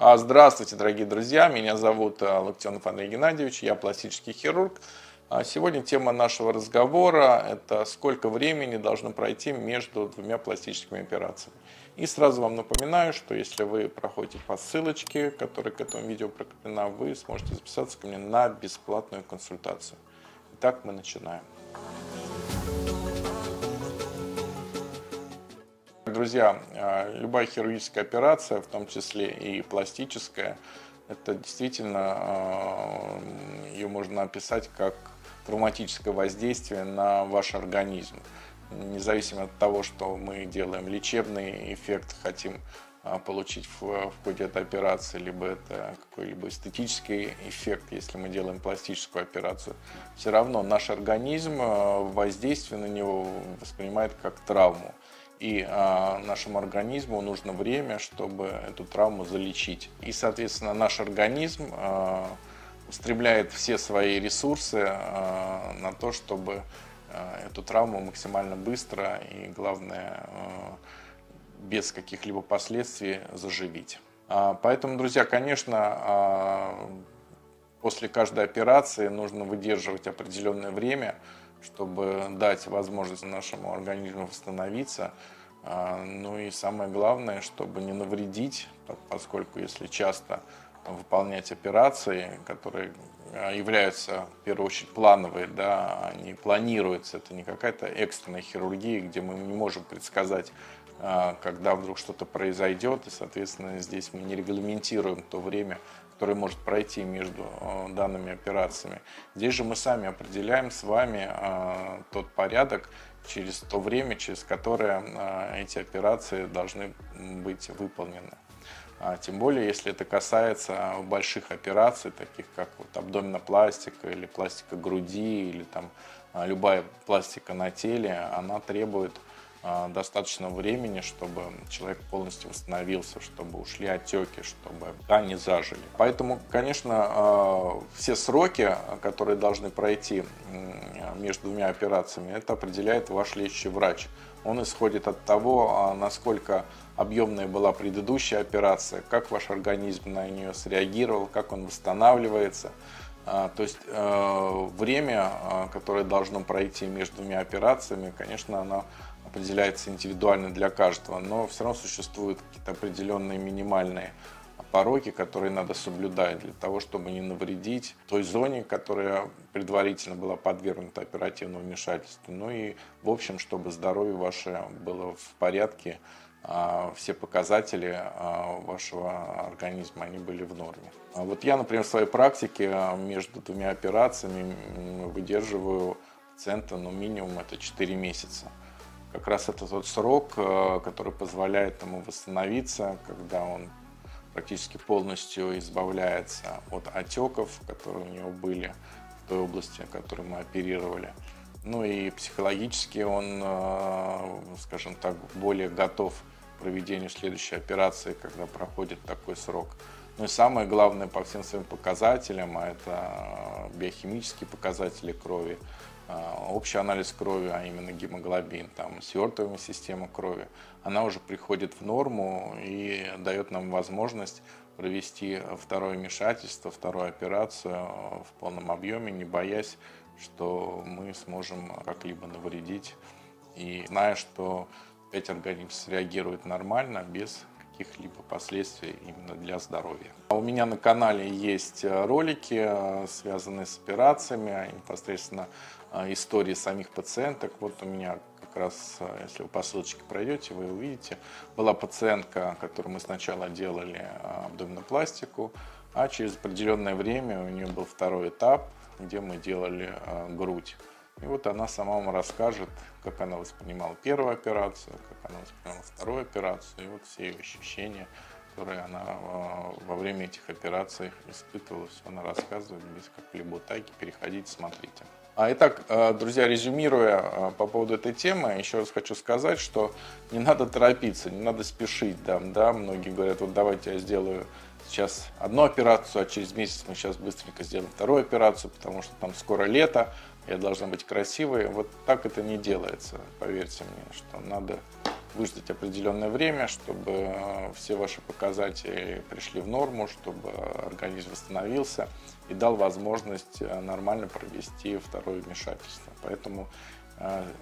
Здравствуйте, дорогие друзья, меня зовут Локтионов Андрей Геннадьевич, я пластический хирург. Сегодня тема нашего разговора – это сколько времени должно пройти между двумя пластическими операциями. И сразу вам напоминаю, что если вы проходите по ссылочке, которая к этому видео прикреплена, вы сможете записаться ко мне на бесплатную консультацию. Итак, мы начинаем. Друзья, любая хирургическая операция, в том числе и пластическая, это действительно, ее можно описать как травматическое воздействие на ваш организм. Независимо от того, что мы делаем лечебный эффект, хотим получить в ходе этой операции, либо это какой-либо эстетический эффект, если мы делаем пластическую операцию, все равно наш организм воздействие на него воспринимает как травму. И нашему организму нужно время, чтобы эту травму залечить. И, соответственно, наш организм устремляет все свои ресурсы на то, чтобы эту травму максимально быстро и, главное, без каких-либо последствий заживить. Поэтому, друзья, конечно, после каждой операции нужно выдерживать определенное время, чтобы дать возможность нашему организму восстановиться. Ну и самое главное, чтобы не навредить, поскольку если часто выполнять операции, которые являются, в первую очередь, плановые, да, они планируются, это не какая-то экстренная хирургия, где мы не можем предсказать, когда вдруг что-то произойдет, и, соответственно, здесь мы не регламентируем то время, которое может пройти между данными операциями. Здесь же мы сами определяем с вами тот порядок, через то время, через которое эти операции должны быть выполнены. Тем более, если это касается больших операций, таких как вот абдоминопластика или пластика груди, или там любая пластика на теле, она требует достаточно времени, чтобы человек полностью восстановился, чтобы ушли отеки, чтобы они зажили. Поэтому, конечно, все сроки, которые должны пройти между двумя операциями, это определяет ваш лечащий врач. Он исходит от того, насколько объемная была предыдущая операция, как ваш организм на нее среагировал, как он восстанавливается. То есть время, которое должно пройти между двумя операциями, конечно, оно определяется индивидуально для каждого, но все равно существуют какие-то определенные минимальные пороги, которые надо соблюдать для того, чтобы не навредить той зоне, которая предварительно была подвергнута оперативному вмешательству. Ну и, в общем, чтобы здоровье ваше было в порядке, все показатели вашего организма, они были в норме. Вот я, например, в своей практике между двумя операциями выдерживаю пациента, ну, минимум это 4 месяца. Как раз это тот срок, который позволяет ему восстановиться, когда он практически полностью избавляется от отеков, которые у него были в той области, которую мы оперировали. Ну и психологически он, скажем так, более готов к проведению следующей операции, когда проходит такой срок. Ну и самое главное, по всем своим показателям, а это биохимические показатели крови, общий анализ крови, а именно гемоглобин, там свертываемая система крови, она уже приходит в норму и дает нам возможность провести второе вмешательство, вторую операцию в полном объеме, не боясь, что мы сможем как-либо навредить, и зная, что опять организм среагирует нормально, без каких-либо последствий именно для здоровья. У меня на канале есть ролики, связанные с операциями, непосредственно истории самих пациенток. Вот у меня как раз, если вы по ссылочке пройдете, вы увидите, была пациентка, которой мы сначала делали абдоминопластику, а через определенное время у нее был второй этап, где мы делали грудь. И вот она сама вам расскажет, как она воспринимала первую операцию, как она воспринимала вторую операцию, и вот все ее ощущения, которые она во время этих операций испытывала, все она рассказывает без какой-либо утайки. Переходите, смотрите. Итак, друзья, резюмируя по поводу этой темы, еще раз хочу сказать, что не надо торопиться, не надо спешить. Да, многие говорят, вот давайте я сделаю сейчас одну операцию, а через месяц мы сейчас быстренько сделаем вторую операцию, потому что там скоро лето, я должна быть красивой. Вот так это не делается, поверьте мне, что надо выждать определенное время, чтобы все ваши показатели пришли в норму, чтобы организм восстановился и дал возможность нормально провести второе вмешательство. Поэтому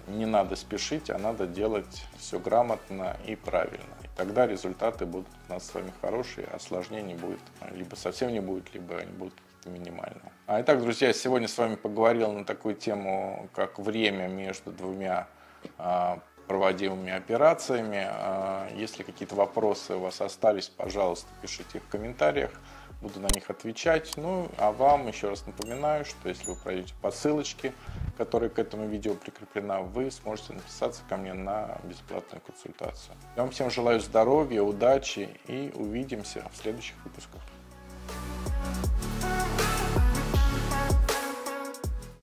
не надо спешить, а надо делать все грамотно и правильно. И тогда результаты будут у нас с вами хорошие, осложнений будет либо совсем не будет, либо они будут минимально. Итак, друзья, сегодня с вами поговорил на такую тему, как время между двумя проводимыми операциями. Если какие-то вопросы у вас остались, пожалуйста, пишите их в комментариях. Буду на них отвечать. Ну, а вам еще раз напоминаю, что если вы пройдете по ссылочке, которая к этому видео прикреплена, вы сможете написаться ко мне на бесплатную консультацию. Я вам всем желаю здоровья, удачи и увидимся в следующих выпусках.